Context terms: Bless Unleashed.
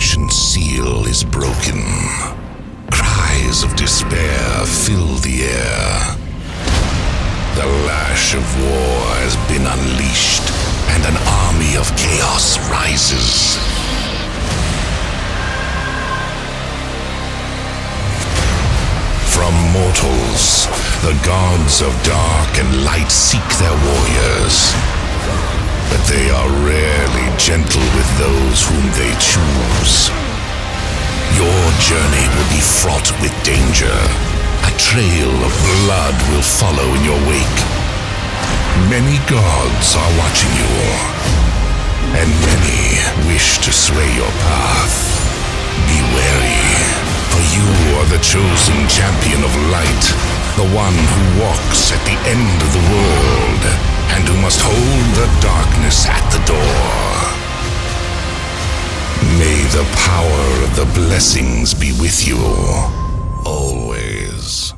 ancient seal is broken. Cries of despair fill the air. The lash of war has been unleashed, and an army of chaos rises. From mortals, the gods of dark and light seek their warriors. But they are rarely gentle with those whom they choose. Your journey will be fraught with danger. A trail of blood will follow in your wake. Many gods are watching you, and many wish to sway your path. Be wary, for you are the chosen champion of light, the one who walks at the end of the world, and who must hold the darkness at the door. May the power of the blessings be with you, always.